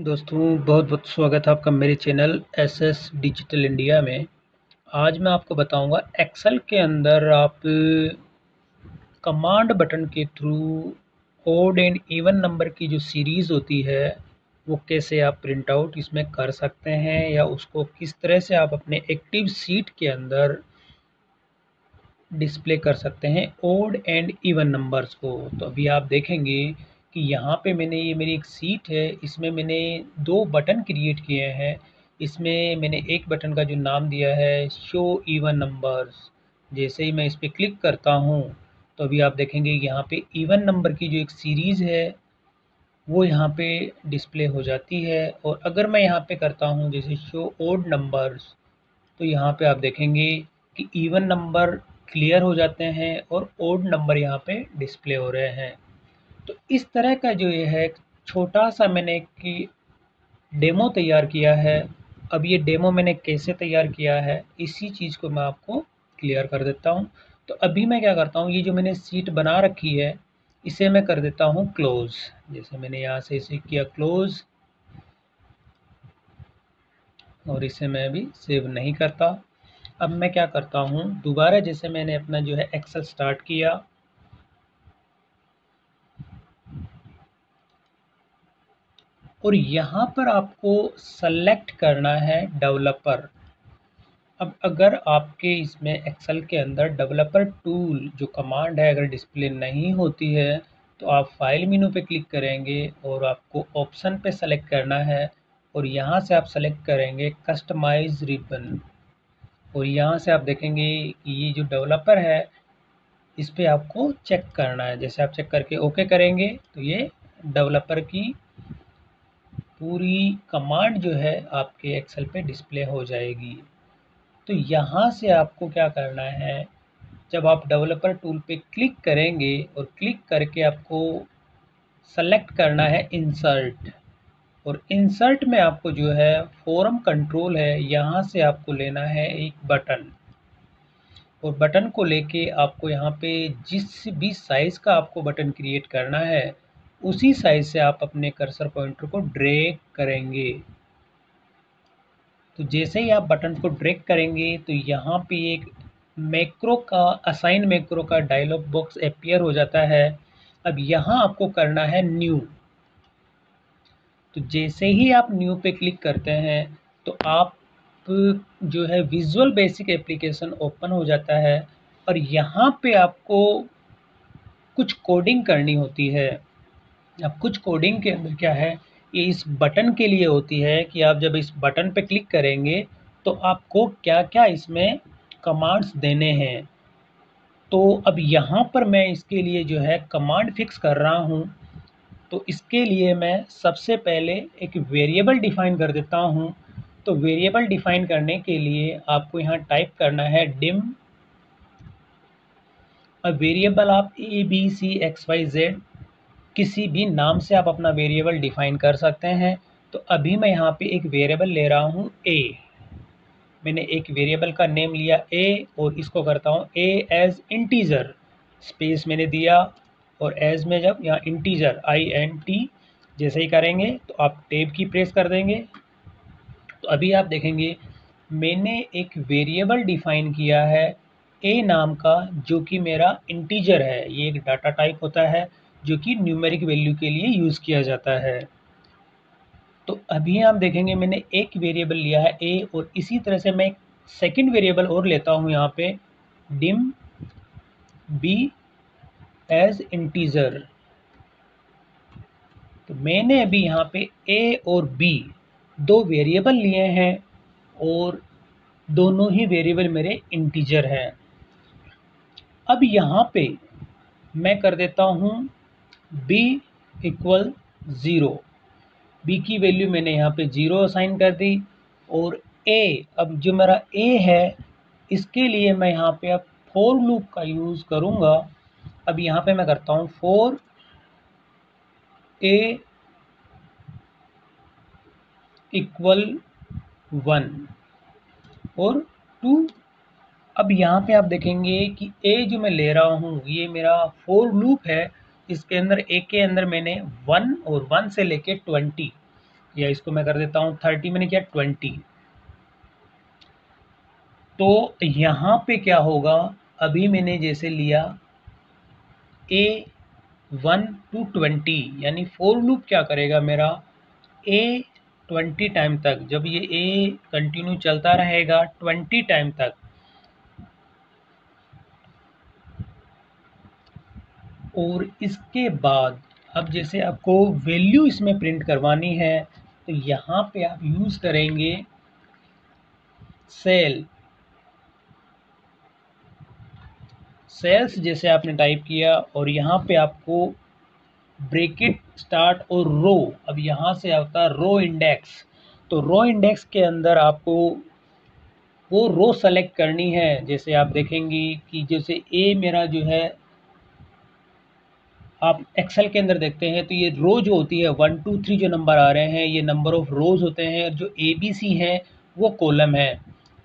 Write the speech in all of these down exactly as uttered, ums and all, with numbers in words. दोस्तों बहुत बहुत स्वागत है आपका मेरे चैनल एसएस डिजिटल इंडिया में। आज मैं आपको बताऊंगा एक्सेल के अंदर आप कमांड बटन के through odd and even number की जो सीरीज़ होती है वो कैसे आप प्रिंट आउट इसमें कर सकते हैं या उसको किस तरह से आप अपने एक्टिव सीट के अंदर डिस्प्ले कर सकते हैं ऑड एंड इवन नंबर्स को। तो अभी आप देखेंगे कि यहाँ पे मैंने ये मेरी एक सीट है, इसमें मैंने दो बटन क्रिएट किए हैं। इसमें मैंने एक बटन का जो नाम दिया है शो इवन नंबर्स। जैसे ही मैं इस पर क्लिक करता हूँ तो अभी आप देखेंगे यहाँ पे इवन नंबर की जो एक सीरीज़ है वो यहाँ पे डिस्प्ले हो जाती है। और अगर मैं यहाँ पे करता हूँ जैसे शो ऑड नंबर्स तो यहाँ पे आप देखेंगे कि इवन नंबर क्लियर हो जाते हैं और ऑड नंबर यहाँ पे डिस्प्ले हो रहे हैं। तो इस तरह का जो ये है छोटा सा मैंने कि डेमो तैयार किया है। अब ये डेमो मैंने कैसे तैयार किया है इसी चीज़ को मैं आपको क्लियर कर देता हूँ। तो अभी मैं क्या करता हूँ, ये जो मैंने सीट बना रखी है इसे मैं कर देता हूँ क्लोज़। जैसे मैंने यहाँ से इसे किया क्लोज़ और इसे मैं अभी सेव नहीं करता। अब मैं क्या करता हूँ, दोबारा जैसे मैंने अपना जो है एक्सेल स्टार्ट किया और यहाँ पर आपको सेलेक्ट करना है डेवलपर। अब अगर आपके इसमें एक्सेल के अंदर डेवलपर टूल जो कमांड है अगर डिस्प्ले नहीं होती है तो आप फाइल मेनू पे क्लिक करेंगे और आपको ऑप्शन पे सेलेक्ट करना है और यहाँ से आप सेलेक्ट करेंगे कस्टमाइज रिबन। और यहाँ से आप देखेंगे कि ये जो डेवलपर है इस पर आपको चेक करना है। जैसे आप चेक करके ओके करेंगे तो ये डेवलपर की पूरी कमांड जो है आपके एक्सेल पे डिस्प्ले हो जाएगी। तो यहाँ से आपको क्या करना है, जब आप डेवलपर टूल पे क्लिक करेंगे और क्लिक करके आपको सेलेक्ट करना है इंसर्ट। और इंसर्ट में आपको जो है फॉर्म कंट्रोल है, यहाँ से आपको लेना है एक बटन और बटन को लेके आपको यहाँ पे जिस भी साइज़ का आपको बटन क्रिएट करना है उसी साइज़ से आप अपने कर्सर पॉइंटर को ड्रैग करेंगे। तो जैसे ही आप बटन को ड्रैग करेंगे तो यहाँ पे एक मैक्रो का असाइन मैक्रो का डायलॉग बॉक्स अपीयर हो जाता है। अब यहाँ आपको करना है न्यू। तो जैसे ही आप न्यू पे क्लिक करते हैं तो आप जो है विजुअल बेसिक एप्लीकेशन ओपन हो जाता है और यहाँ पे आपको कुछ कोडिंग करनी होती है। अब कुछ कोडिंग के अंदर क्या है, ये इस बटन के लिए होती है कि आप जब इस बटन पे क्लिक करेंगे तो आपको क्या क्या इसमें कमांड्स देने हैं। तो अब यहाँ पर मैं इसके लिए जो है कमांड फिक्स कर रहा हूँ। तो इसके लिए मैं सबसे पहले एक वेरिएबल डिफाइन कर देता हूँ। तो वेरिएबल डिफाइन करने के लिए आपको यहाँ टाइप करना है डिम। अब वेरिएबल आप A B C X Y Z किसी भी नाम से आप अपना वेरिएबल डिफाइन कर सकते हैं। तो अभी मैं यहाँ पे एक वेरिएबल ले रहा हूँ ए। मैंने एक वेरिएबल का नेम लिया ए और इसको करता हूँ ए एज इंटीजर, स्पेस मैंने दिया और एज में जब यहाँ इंटीजर आई एन टी जैसे ही करेंगे तो आप टैब की प्रेस कर देंगे। तो अभी आप देखेंगे मैंने एक वेरिएबल डिफाइन किया है ए नाम का जो कि मेरा इंटीजर है। ये एक डाटा टाइप होता है जो कि न्यूमेरिक वैल्यू के लिए यूज़ किया जाता है। तो अभी आप देखेंगे मैंने एक वेरिएबल लिया है ए और इसी तरह से मैं एक सेकेंड वेरिएबल और लेता हूँ यहाँ पे डिम बी एज इंटीजर। तो मैंने अभी यहाँ पे ए और बी दो वेरिएबल लिए हैं और दोनों ही वेरिएबल मेरे इंटीजर हैं। अब यहाँ पे मैं कर देता हूँ b इक्वल ज़ीरो। b की वैल्यू मैंने यहाँ पे ज़ीरो असाइन कर दी और a, अब जो मेरा a है इसके लिए मैं यहाँ पे अब फोर लूप का यूज़ करूँगा। अब यहाँ पे मैं करता हूँ फोर a इक्वल वन और टू। अब यहाँ पे आप देखेंगे कि a जो मैं ले रहा हूँ ये मेरा फोर लूप है। इसके अंदर ए के अंदर मैंने वन और वन से लेके ट्वेंटी या इसको मैं कर देता हूँ थर्टी, मैंने किया ट्वेंटी। तो यहाँ पे क्या होगा, अभी मैंने जैसे लिया ए वन टू ट्वेंटी, यानी फोर लूप क्या करेगा मेरा ए ट्वेंटी टाइम तक, जब ये ए कंटिन्यू चलता रहेगा ट्वेंटी टाइम तक, और इसके बाद अब जैसे आपको वैल्यू इसमें प्रिंट करवानी है तो यहाँ पे आप यूज़ करेंगे सेल सेल्स जैसे आपने टाइप किया, और यहाँ पे आपको ब्रेकेट स्टार्ट और रो, अब यहाँ से आता है रो इंडेक्स। तो रो इंडेक्स के अंदर आपको वो रो सेलेक्ट करनी है। जैसे आप देखेंगे कि जैसे ए मेरा जो है आप एक्सेल के अंदर देखते हैं तो ये रो जो होती है वन टू थ्री जो नंबर आ रहे हैं ये नंबर ऑफ रोज होते हैं, जो ए बी सी हैं वो कॉलम है।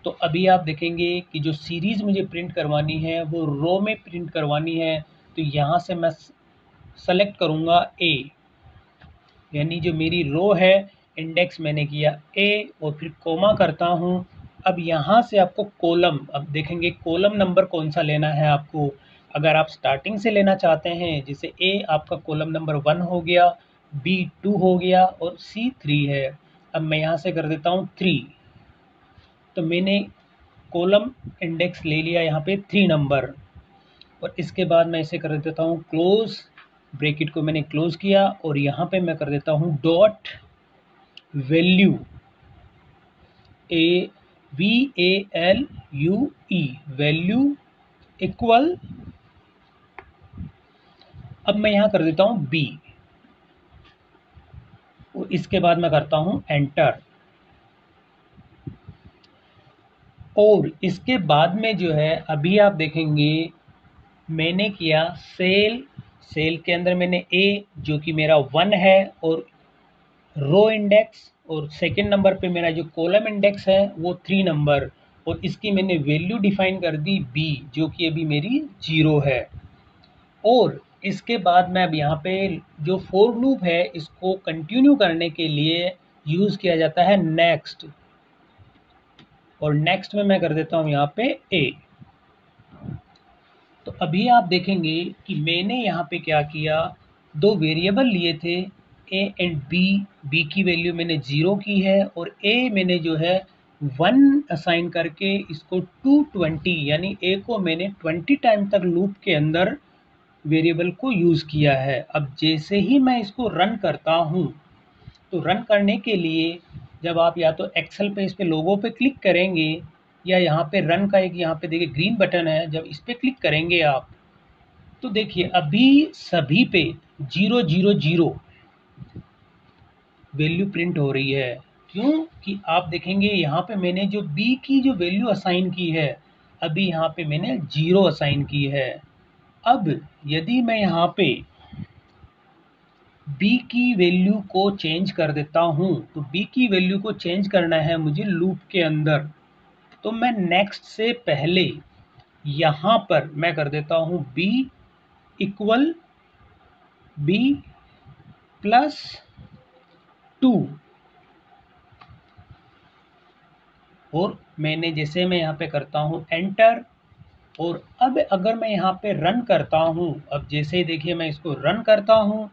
तो अभी आप देखेंगे कि जो सीरीज़ मुझे प्रिंट करवानी है वो रो में प्रिंट करवानी है, तो यहाँ से मैं सेलेक्ट करूँगा ए, यानी जो मेरी रो है इंडेक्स मैंने किया ए और फिर कोमा करता हूँ। अब यहाँ से आपको कॉलम, अब देखेंगे कॉलम नंबर कौन सा लेना है आपको। अगर आप स्टार्टिंग से लेना चाहते हैं, जैसे ए आपका कॉलम नंबर वन हो गया, बी टू हो गया और सी थ्री है। अब मैं यहाँ से कर देता हूँ थ्री, तो मैंने कॉलम इंडेक्स ले लिया यहाँ पे थ्री नंबर, और इसके बाद मैं इसे कर देता हूँ क्लोज, ब्रेकेट को मैंने क्लोज किया और यहाँ पे मैं कर देता हूँ dot value A V A L U E value equal. अब मैं यहाँ कर देता हूँ बी और इसके बाद मैं करता हूँ एंटर, और इसके बाद में जो है अभी आप देखेंगे मैंने किया सेल सेल के अंदर मैंने ए जो कि मेरा वन है और रो इंडेक्स और सेकंड नंबर पे मेरा जो कॉलम इंडेक्स है वो थ्री नंबर, और इसकी मैंने वैल्यू डिफाइन कर दी बी जो कि अभी मेरी जीरो है। और इसके बाद मैं अब यहाँ पे जो फोर लूप है इसको कंटिन्यू करने के लिए यूज़ किया जाता है नेक्स्ट, और नेक्स्ट में मैं कर देता हूँ यहाँ पे ए। तो अभी आप देखेंगे कि मैंने यहाँ पे क्या किया, दो वेरिएबल लिए थे ए एंड बी, बी की वैल्यू मैंने ज़ीरो की है और ए मैंने जो है वन असाइन करके इसको टू ट्वेंटी, यानी ए को मैंने ट्वेंटी टाइम तक लूप के अंदर वेरिएबल को यूज़ किया है। अब जैसे ही मैं इसको रन करता हूँ, तो रन करने के लिए जब आप या तो एक्सेल पे इस पे लोगो पे क्लिक करेंगे या यहाँ पे रन का एक यहाँ पे देखिए ग्रीन बटन है, जब इस पे क्लिक करेंगे आप तो देखिए अभी सभी पे zero zero zero value print हो रही है। क्यों कि आप देखेंगे यहाँ पे मैंने जो बी की जो वैल्यू असाइन की है अभी यहाँ पे मैंने जीरो असाइन की है। अब यदि मैं यहाँ पे बी की वैल्यू को चेंज कर देता हूँ, तो बी की वैल्यू को चेंज करना है मुझे लूप के अंदर, तो मैं नेक्स्ट से पहले यहाँ पर मैं कर देता हूँ B equal B plus two, और मैंने जैसे मैं यहाँ पे करता हूँ एंटर, और अब अगर मैं यहाँ पे रन करता हूँ, अब जैसे ही देखिए मैं इसको रन करता हूँ,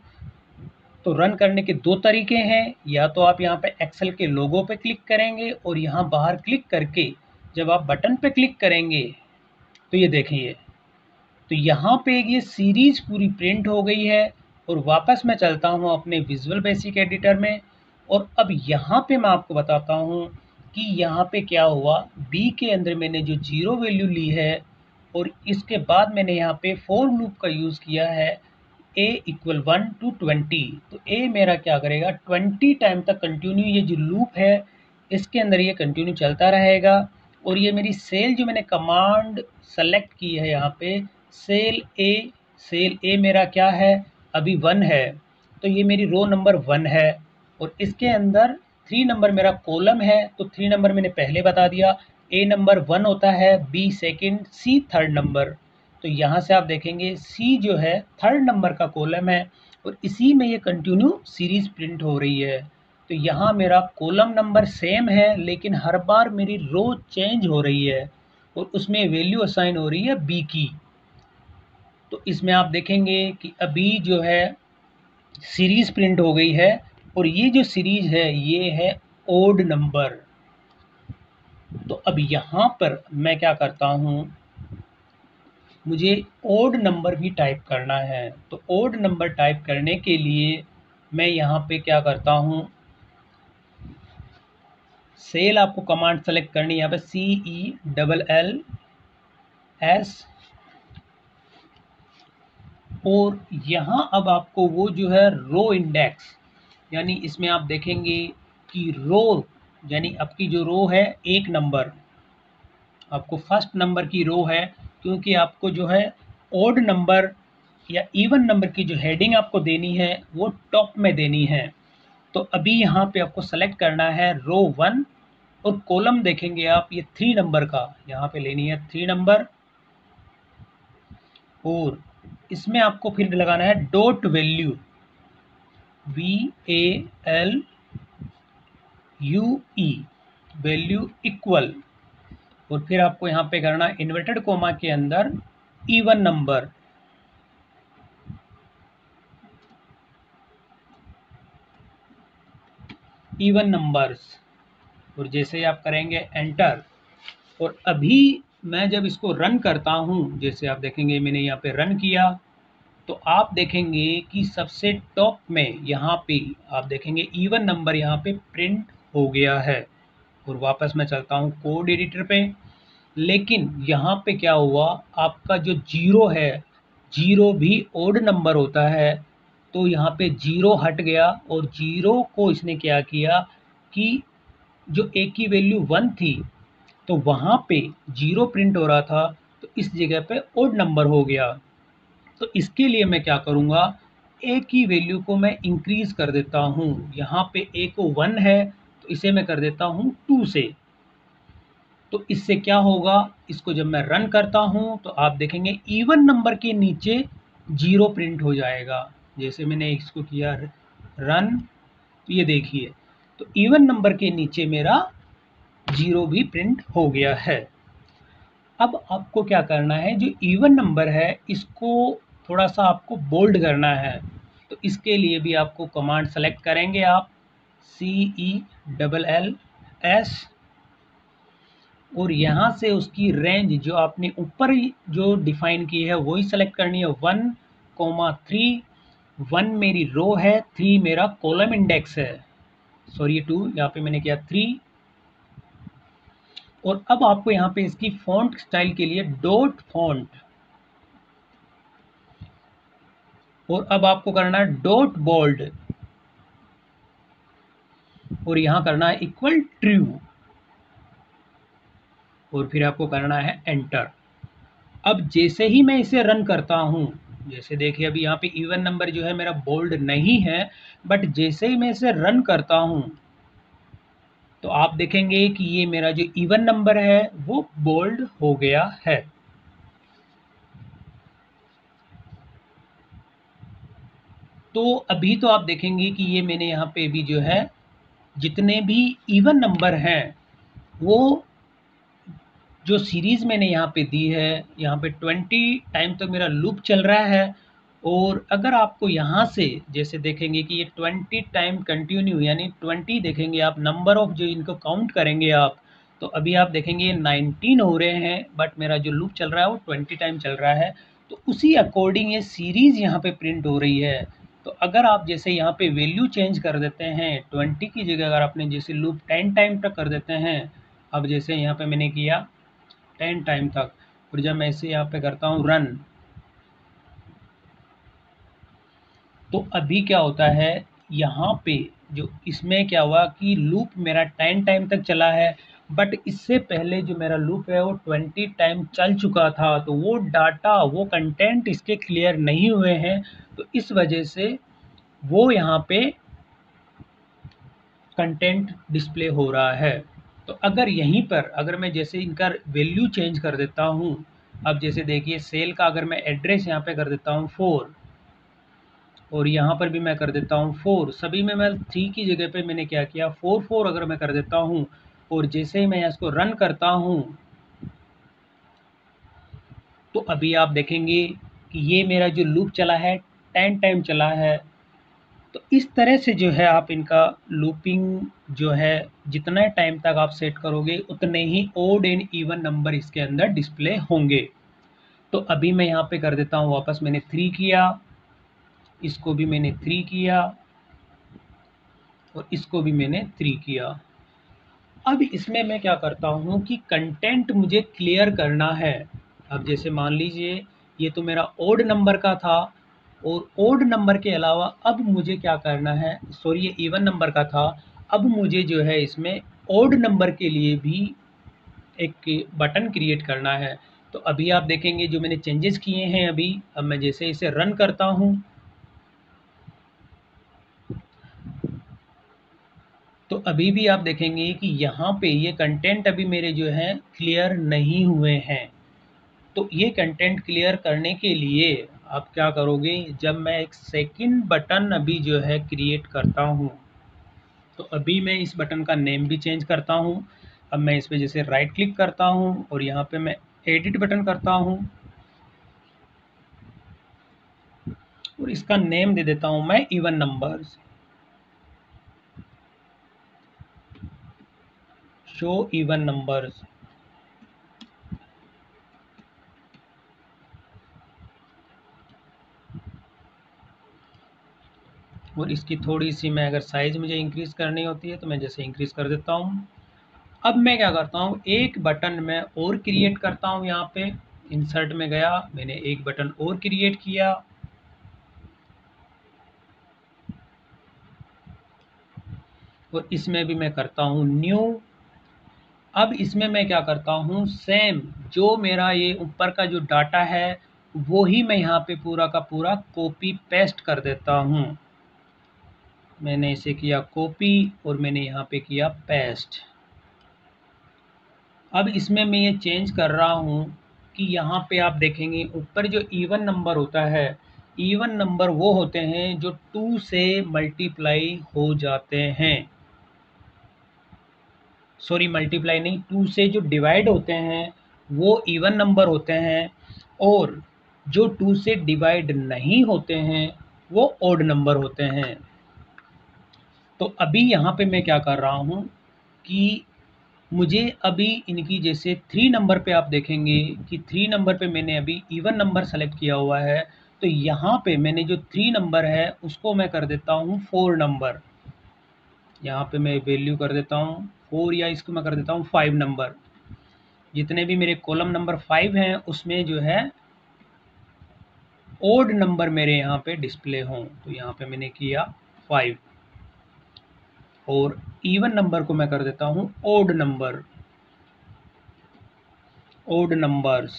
तो रन करने के दो तरीके हैं, या तो आप यहाँ पे एक्सेल के लोगो पे क्लिक करेंगे और यहाँ बाहर क्लिक करके जब आप बटन पे क्लिक करेंगे तो ये देखिए तो यहाँ पे ये सीरीज़ पूरी प्रिंट हो गई है। और वापस मैं चलता हूँ अपने विजुअल बेसिक एडिटर में, और अब यहाँ पर मैं आपको बताता हूँ कि यहाँ पे क्या हुआ, B के अंदर मैंने जो जीरो वैल्यू ली है और इसके बाद मैंने यहाँ पे फोर लूप का यूज़ किया है A equal one to twenty, तो A मेरा क्या करेगा ट्वेंटी टाइम तक कंटिन्यू ये जो लूप है इसके अंदर ये कंटिन्यू चलता रहेगा। और ये मेरी सेल जो मैंने कमांड सेलेक्ट की है यहाँ पे सेल A, सेल A मेरा क्या है अभी वन है, तो ये मेरी रो नंबर वन है और इसके अंदर थ्री नंबर मेरा कॉलम है, तो थ्री नंबर मैंने पहले बता दिया, ए नंबर वन होता है, B second, C third number. तो यहाँ से आप देखेंगे सी जो है थर्ड नंबर का कॉलम है और इसी में ये कंटिन्यू सीरीज़ प्रिंट हो रही है। तो यहाँ मेरा कॉलम नंबर सेम है लेकिन हर बार मेरी रो चेंज हो रही है और उसमें वैल्यू असाइन हो रही है बी की। तो इसमें आप देखेंगे कि अभी जो है सीरीज़ प्रिंट हो गई है और ये जो सीरीज़ है ये है ऑड नंबर। तो अब यहाँ पर मैं क्या करता हूँ, मुझे ऑड नंबर भी टाइप करना है। तो ऑड नंबर टाइप करने के लिए मैं यहाँ पे क्या करता हूँ, सेल आपको कमांड सेलेक्ट करनी है यहाँ पे C E double L S और यहाँ अब आपको वो जो है रो इंडेक्स, यानी इसमें आप देखेंगे कि रो यानी आपकी जो रो है एक नंबर, आपको फर्स्ट नंबर की रो है क्योंकि आपको जो है ऑड नंबर या इवन नंबर की जो हेडिंग आपको देनी है वो टॉप में देनी है। तो अभी यहाँ पे आपको सेलेक्ट करना है रो वन और कॉलम देखेंगे आप ये थ्री नंबर का यहाँ पे लेनी है थ्री नंबर और इसमें आपको फिर लगाना है dot value V A L U E value equal और फिर आपको यहाँ पे करना इन्वर्टेड कोमा के अंदर इवन नंबर। इवन नंबर्स और जैसे ही आप करेंगे एंटर और अभी मैं जब इसको रन करता हूँ, जैसे आप देखेंगे मैंने यहाँ पे रन किया तो आप देखेंगे कि सबसे टॉप में यहाँ पे आप देखेंगे इवन नंबर यहाँ पे प्रिंट हो गया है। और वापस मैं चलता हूँ कोड एडिटर पे, लेकिन यहाँ पे क्या हुआ, आपका जो जीरो है, जीरो भी ऑड नंबर होता है तो यहाँ पे जीरो हट गया और जीरो को इसने क्या किया कि जो ए की वैल्यू वन थी तो वहाँ पे जीरो प्रिंट हो रहा था तो इस जगह पे ऑड नंबर हो गया। तो इसके लिए मैं क्या करूँगा, ए की वैल्यू को मैं इंक्रीज़ कर देता हूँ। यहाँ पे ए को वन है इसे मैं कर देता हूं टू से। तो इससे क्या होगा, इसको जब मैं रन करता हूं तो आप देखेंगे इवन नंबर के नीचे जीरो प्रिंट हो जाएगा। जैसे मैंने इसको किया रन, ये देखिए तो इवन नंबर के नीचे मेरा जीरो भी प्रिंट हो गया है। अब आपको क्या करना है, जो इवन नंबर है इसको थोड़ा सा आपको बोल्ड करना है। तो इसके लिए भी आपको कमांड सेलेक्ट करेंगे आप C E double L S और यहाँ से उसकी रेंज जो आपने ऊपर जो डिफाइन की है वही सेलेक्ट करनी है वन कोमा थ्री। वन मेरी रो है, थ्री मेरा कॉलम इंडेक्स है, सॉरी टू यहाँ पे मैंने किया थ्री। और अब आपको यहाँ पे इसकी फॉन्ट स्टाइल के लिए डॉट फॉन्ट और अब आपको करना है डॉट बोल्ड और यहाँ करना है इक्वल ट्रू और फिर आपको करना है एंटर। अब जैसे ही मैं इसे रन करता हूँ, जैसे देखिए अभी यहाँ पे इवन नंबर जो है मेरा बोल्ड नहीं है, बट जैसे ही मैं इसे रन करता हूँ तो आप देखेंगे कि ये मेरा जो इवन नंबर है वो बोल्ड हो गया है। तो अभी तो आप देखेंगे कि ये मैंने यहाँ पे भी जो है जितने भी इवन नंबर हैं वो जो सीरीज़ मैंने यहाँ पे दी है, यहाँ पे बीस टाइम तक मेरा लूप चल रहा है। और अगर आपको यहाँ से जैसे देखेंगे कि ये बीस टाइम कंटिन्यू यानी बीस देखेंगे आप नंबर ऑफ जो इनको काउंट करेंगे आप, तो अभी आप देखेंगे ये उन्नीस हो रहे हैं बट मेरा जो लूप चल रहा है वो बीस टाइम चल रहा है। तो उसी अकॉर्डिंग ये सीरीज़ यहाँ पर प्रिंट हो रही है। तो अगर आप जैसे यहाँ पे वैल्यू चेंज कर देते हैं बीस की जगह, अगर आपने जैसे लूप दस टाइम तक कर देते हैं, अब जैसे यहाँ पे मैंने किया दस टाइम तक और जब मैं इसे यहाँ पे करता हूँ रन तो अभी क्या होता है, यहाँ पे जो इसमें क्या हुआ कि लूप मेरा दस टाइम तक चला है बट इससे पहले जो मेरा लूप है वो बीस टाइम चल चुका था तो वो डाटा वो कंटेंट इसके क्लियर नहीं हुए हैं तो इस वजह से वो यहाँ पे कंटेंट डिस्प्ले हो रहा है। तो अगर यहीं पर अगर मैं जैसे इनका वैल्यू चेंज कर देता हूँ, अब जैसे देखिए सेल का अगर मैं एड्रेस यहाँ पे कर देता हूँ फोर और यहाँ पर भी मैं कर देता हूँ फोर। सभी में मैं थ्री की जगह पे मैंने क्या किया, फोर फोर अगर मैं कर देता हूँ और जैसे ही मैं इसको रन करता हूँ तो अभी आप देखेंगे कि ये मेरा जो लूप चला है टेन टाइम चला है। तो इस तरह से जो है आप इनका लूपिंग जो है जितना टाइम तक आप सेट करोगे उतने ही ओड एंड इवन नंबर इसके अंदर डिस्प्ले होंगे। तो अभी मैं यहाँ पे कर देता हूँ वापस, मैंने थ्री किया, इसको भी मैंने थ्री किया और इसको भी मैंने थ्री किया। अब इसमें मैं क्या करता हूँ कि कंटेंट मुझे क्लियर करना है। अब जैसे मान लीजिए ये तो मेरा ओड नंबर का था और ओड नंबर के अलावा अब मुझे क्या करना है, सॉरी ये इवन नंबर का था, अब मुझे जो है इसमें ओड नंबर के लिए भी एक बटन क्रिएट करना है। तो अभी आप देखेंगे जो मैंने चेंजेस किए हैं अभी, अब मैं जैसे इसे रन करता हूँ तो अभी भी आप देखेंगे कि यहाँ पे ये कंटेंट अभी मेरे जो है क्लियर नहीं हुए हैं। तो ये कंटेंट क्लियर करने के लिए आप क्या करोगे, जब मैं एक सेकंड बटन अभी जो है क्रिएट करता हूँ तो अभी मैं इस बटन का नेम भी चेंज करता हूँ। अब मैं इस पर जैसे राइट क्लिक करता हूँ और यहाँ पे मैं एडिट बटन करता हूँ और इसका नेम दे देता हूँ मैं even numbers, show even numbers. और इसकी थोड़ी सी मैं अगर साइज मुझे इंक्रीज करनी होती है तो मैं जैसे इंक्रीज कर देता हूँ। अब मैं क्या करता हूँ, एक बटन मैं और क्रिएट करता हूँ। यहाँ पे इंसर्ट में गया, मैंने एक बटन और क्रिएट किया और इसमें भी मैं करता हूँ न्यू। अब इसमें मैं क्या करता हूँ, सेम जो मेरा ये ऊपर का जो डाटा है वो ही मैं यहाँ पे पूरा का पूरा कॉपी पेस्ट कर देता हूँ। मैंने इसे किया कॉपी और मैंने यहाँ पे किया पेस्ट। अब इसमें मैं ये चेंज कर रहा हूँ कि यहाँ पे आप देखेंगे ऊपर जो इवन नंबर होता है, इवन नंबर वो होते हैं जो टू से मल्टीप्लाई हो जाते हैं, सॉरी मल्टीप्लाई नहीं, टू से जो डिवाइड होते हैं वो इवन नंबर होते हैं और जो टू से डिवाइड नहीं होते हैं वो ऑड नंबर होते हैं। तो अभी यहाँ पे मैं क्या कर रहा हूँ कि मुझे अभी इनकी जैसे थ्री नंबर पे आप देखेंगे कि थ्री नंबर पे मैंने अभी इवन नंबर सेलेक्ट किया हुआ है तो यहाँ पे मैंने जो थ्री नंबर है उसको मैं कर देता हूँ फोर नंबर। यहाँ पे मैं वैल्यू कर देता हूँ फोर या इसको मैं कर देता हूँ फाइव नंबर। जितने भी मेरे कॉलम नंबर फाइव हैं उसमें जो है ऑड नंबर मेरे यहाँ पे डिस्प्ले हों तो यहाँ पे मैंने किया फाइव और इवन नंबर को मैं कर देता हूँ ऑड नंबर, ऑड नंबर्स।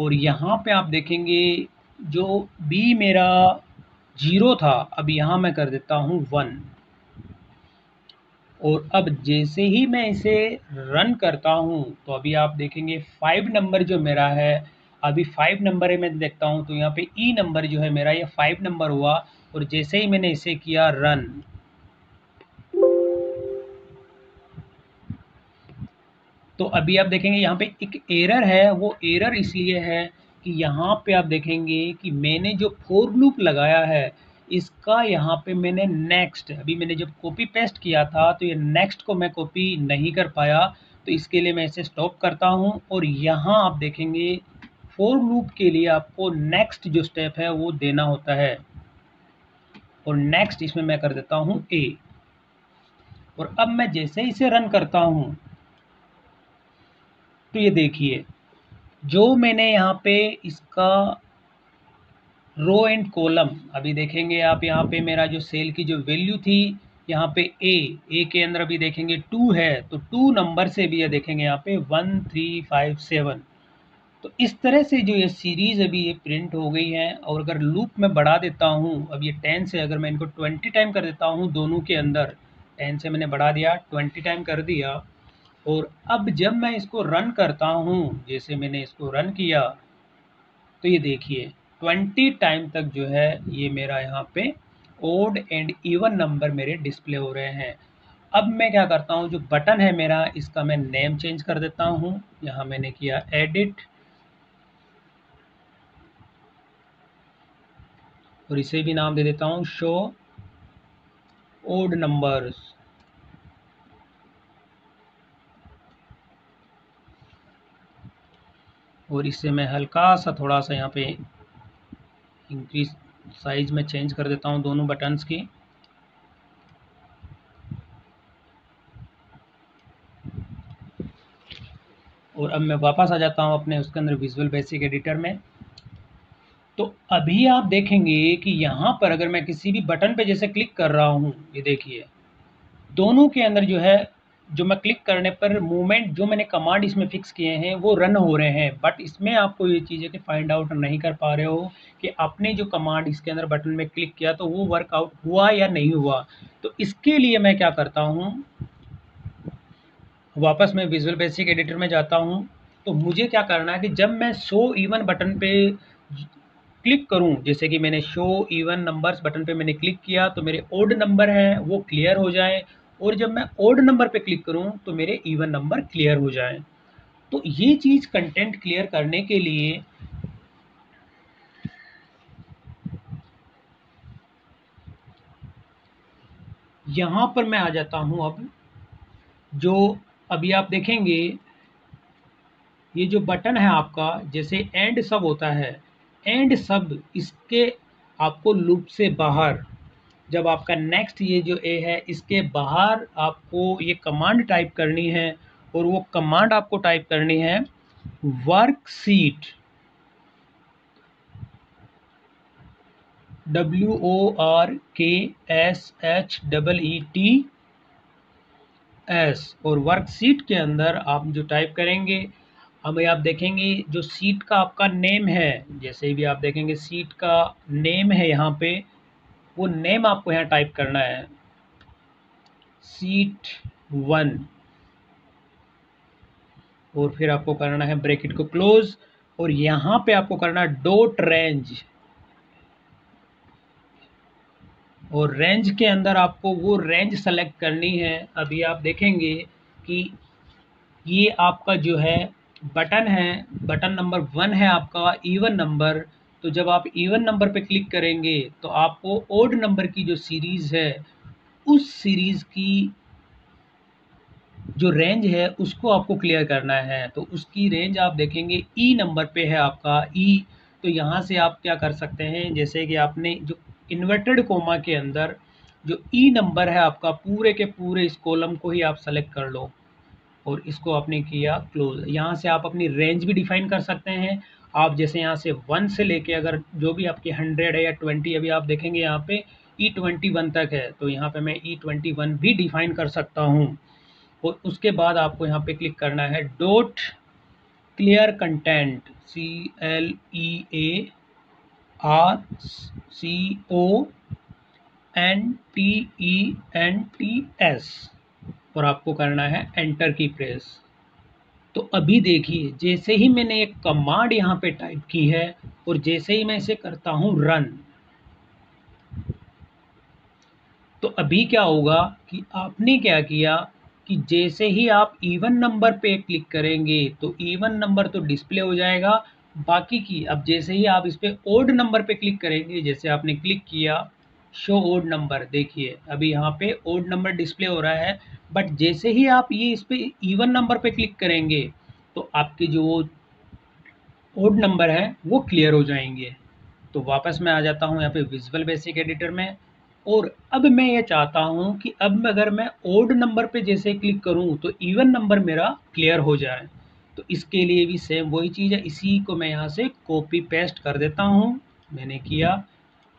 और यहाँ पे आप देखेंगे जो बी मेरा जीरो था अब यहाँ मैं कर देता हूँ वन। और अब जैसे ही मैं इसे रन करता हूँ तो अभी आप देखेंगे फाइव नंबर जो मेरा है, अभी फाइव नंबर है मैं देखता हूँ तो यहाँ पे ई नंबर जो है मेरा ये फाइव नंबर हुआ और जैसे ही मैंने इसे किया रन तो अभी आप देखेंगे यहाँ पे एक एरर है। वो एरर इसलिए है कि यहाँ पे आप देखेंगे कि मैंने जो फोर लूप लगाया है इसका यहाँ पे मैंने नेक्स्ट, अभी मैंने जब कॉपी पेस्ट किया था तो ये नेक्स्ट को मैं कॉपी नहीं कर पाया तो इसके लिए मैं इसे स्टॉप करता हूँ। और यहाँ आप देखेंगे फॉर लूप के लिए आपको नेक्स्ट जो स्टेप है वो देना होता है और नेक्स्ट इसमें मैं कर देता हूँ ए। और अब मैं जैसे इसे रन करता हूँ तो ये देखिए जो मैंने यहाँ पे इसका रो एंड कॉलम, अभी देखेंगे आप यहाँ पे मेरा जो सेल की जो वैल्यू थी यहाँ पे ए, ए के अंदर अभी देखेंगे टू है तो टू नंबर से भी ये देखेंगे यहाँ पे वन थ्री फाइव सेवन। तो इस तरह से जो ये सीरीज़ अभी ये प्रिंट हो गई है। और अगर लूप में बढ़ा देता हूँ, अब ये टेन से अगर मैं इनको ट्वेंटी टाइम कर देता हूँ दोनों के अंदर, टेन से मैंने बढ़ा दिया ट्वेंटी टाइम कर दिया। और अब जब मैं इसको रन करता हूँ, जैसे मैंने इसको रन किया तो ये देखिए ट्वेंटी टाइम तक जो है ये मेरा यहाँ पे ओड एंड इवन नंबर मेरे डिस्प्ले हो रहे हैं। अब मैं क्या करता हूँ, जो बटन है मेरा इसका मैं नेम चेंज कर देता हूँ। यहाँ मैंने किया एडिट और इसे भी नाम दे देता हूँ शो ओड नंबर्स। और इससे मैं हल्का सा थोड़ा सा यहाँ पे इंक्रीज साइज में चेंज कर देता हूँ दोनों बटन्स की। और अब मैं वापस आ जाता हूँ अपने उसके अंदर विजुअल बेसिक एडिटर में। तो अभी आप देखेंगे कि यहाँ पर अगर मैं किसी भी बटन पे जैसे क्लिक कर रहा हूँ, ये देखिए दोनों के अंदर जो है जो मैं क्लिक करने पर मूवमेंट जो मैंने कमांड इसमें फिक्स किए हैं वो रन हो रहे हैं। बट इसमें आपको ये चीज़ है कि फाइंड आउट नहीं कर पा रहे हो कि आपने जो कमांड इसके अंदर बटन में क्लिक किया तो वो वर्कआउट हुआ या नहीं हुआ। तो इसके लिए मैं क्या करता हूँ, वापस मैं विजुअल बेसिक एडिटर में जाता हूँ। तो मुझे क्या करना है कि जब मैं शो इवन बटन पे क्लिक करूं, जैसे कि मैंने शो इवन नंबर्स बटन पे मैंने क्लिक किया तो मेरे ओड नंबर हैं वो क्लियर हो जाएं, और जब मैं ओड नंबर पे क्लिक करूं तो मेरे इवन नंबर क्लियर हो जाएं। तो ये चीज़ कंटेंट क्लियर करने के लिए यहाँ पर मैं आ जाता हूँ। अब जो अभी आप देखेंगे ये जो बटन है आपका, जैसे एंड सब होता है, एंड सब इसके आपको लूप से बाहर, जब आपका नेक्स्ट ये जो ए है इसके बाहर आपको ये कमांड टाइप करनी है। और वो कमांड आपको टाइप करनी है worksheet, W O R K S H double E T S. और वर्कशीट के अंदर आप जो टाइप करेंगे, अब आप देखेंगे जो सीट का आपका नेम है, जैसे भी आप देखेंगे सीट का नेम है यहाँ पे, वो नेम आपको यहाँ टाइप करना है सीट वन। और फिर आपको करना है ब्रैकेट को क्लोज, और यहाँ पे आपको करना है डॉट रेंज। और रेंज के अंदर आपको वो रेंज सेलेक्ट करनी है। अभी आप देखेंगे कि ये आपका जो है बटन है, बटन नंबर वन है आपका इवन नंबर। तो जब आप इवन नंबर पे क्लिक करेंगे तो आपको ओड नंबर की जो सीरीज़ है उस सीरीज़ की जो रेंज है उसको आपको क्लियर करना है। तो उसकी रेंज आप देखेंगे ई नंबर पे है आपका ई। तो यहाँ से आप क्या कर सकते हैं, जैसे कि आपने जो इन्वर्टेड कोमा के अंदर जो ई नंबर है आपका, पूरे के पूरे इस कॉलम को ही आप सेलेक्ट कर लो और इसको आपने किया क्लोज। यहाँ से आप अपनी रेंज भी डिफाइन कर सकते हैं। आप जैसे यहाँ से वन से लेके अगर जो भी आपकी हंड्रेड है या ट्वेंटी, अभी आप देखेंगे यहाँ पे ई ट्वेंटी वन तक है, तो यहाँ पे मैं ई ट्वेंटी वन भी डिफाइन कर सकता हूँ। और उसके बाद आपको यहाँ पे क्लिक करना है dot clear content, C L E A R C O N T E N T S. और आपको करना है एंटर की प्रेस। तो अभी देखिए जैसे ही मैंने एक कमांड यहाँ पे टाइप की है और जैसे ही मैं इसे करता हूँ रन, तो अभी क्या होगा कि आपने क्या किया कि जैसे ही आप इवन नंबर पे क्लिक करेंगे तो इवन नंबर तो डिस्प्ले हो जाएगा बाकी की। अब जैसे ही आप इस पर ओड नंबर पे क्लिक करेंगे, जैसे आपने क्लिक किया शो ओड नंबर, देखिए अभी यहाँ पे ओड नंबर डिस्प्ले हो रहा है। बट जैसे ही आप ये इस पर इवन नंबर पे क्लिक करेंगे तो आपके जो ओड नंबर है वो क्लियर हो जाएंगे। तो वापस मैं आ जाता हूँ यहाँ पे विजुअल बेसिक एडिटर में। और अब मैं ये चाहता हूँ कि अब अगर मैं ओड नंबर पे जैसे क्लिक करूँ तो इवन नंबर मेरा क्लियर हो जाए। तो इसके लिए भी सेम वही चीज़ है, इसी को मैं यहाँ से कॉपी पेस्ट कर देता हूँ, मैंने किया।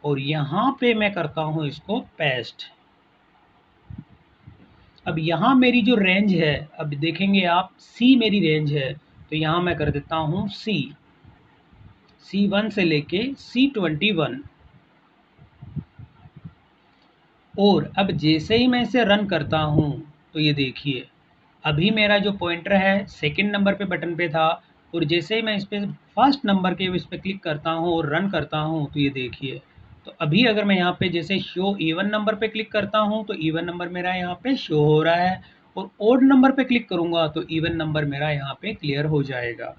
और यहाँ पे मैं करता हूँ इसको पेस्ट। अब यहाँ मेरी जो रेंज है, अब देखेंगे आप सी मेरी रेंज है, तो यहाँ मैं कर देता हूँ सी, सी वन से लेके सी ट्वेंटी वन। और अब जैसे ही मैं इसे रन करता हूँ तो ये देखिए अभी मेरा जो पॉइंटर है सेकंड नंबर पे बटन पे था और जैसे ही मैं इस पर फर्स्ट नंबर के इस पर क्लिक करता हूँ और रन करता हूँ तो ये देखिए, तो अभी अगर मैं यहाँ पे जैसे शो इवन नंबर पे क्लिक करता हूँ तो इवन नंबर मेरा यहाँ पे शो हो रहा है और ओड नंबर पे क्लिक करूँगा तो इवन नंबर मेरा यहाँ पे क्लियर हो जाएगा।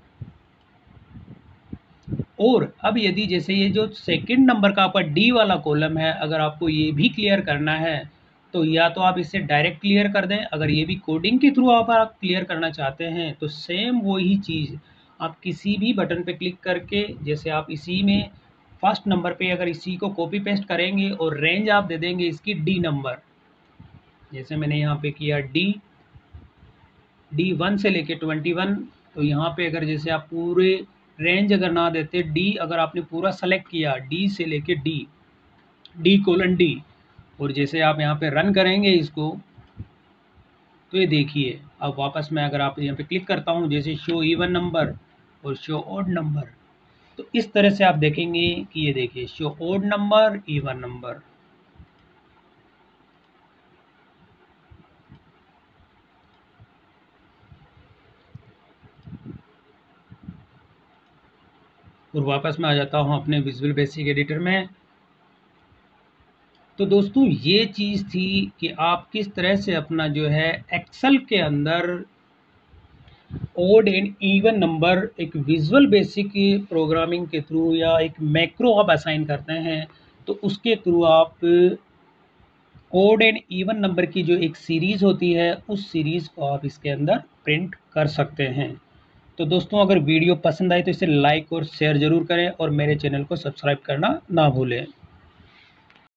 और अब यदि जैसे ये जो सेकंड नंबर का आपका डी वाला कॉलम है, अगर आपको ये भी क्लियर करना है तो या तो आप इसे डायरेक्ट क्लियर कर दें, अगर ये भी कोडिंग के थ्रू आप, आप क्लियर करना चाहते हैं तो सेम वही चीज़ आप किसी भी बटन पे क्लिक करके, जैसे आप इसी में फर्स्ट नंबर पे अगर इसी को कॉपी पेस्ट करेंगे और रेंज आप दे देंगे इसकी डी नंबर, जैसे मैंने यहाँ पे किया डी डी वन से लेके ट्वेंटी वन, तो यहाँ पे अगर जैसे आप पूरे रेंज अगर ना देते डी, अगर आपने पूरा सेलेक्ट किया डी से लेके डी डी कोलन डी और जैसे आप यहाँ पे रन करेंगे इसको तो ये देखिए अब वापस मैं अगर आप यहाँ पे क्लिक करता हूँ जैसे शो इवन नंबर और शो ऑड नंबर, तो इस तरह से आप देखेंगे कि ये देखिए show odd number even number. और वापस मैं आ जाता हूँ अपने विजुअल बेसिक एडिटर में। तो दोस्तों ये चीज़ थी कि आप किस तरह से अपना जो है एक्सेल के अंदर ओड एंड इवन नंबर एक विजुअल बेसिक प्रोग्रामिंग के थ्रू या एक मैक्रो आप असाइन करते हैं तो उसके थ्रू आप ओड एंड इवन नंबर की जो एक सीरीज़ होती है उस सीरीज़ को आप इसके अंदर प्रिंट कर सकते हैं। तो दोस्तों अगर वीडियो पसंद आए तो इसे लाइक और शेयर ज़रूर करें और मेरे चैनल को सब्सक्राइब करना ना भूलें।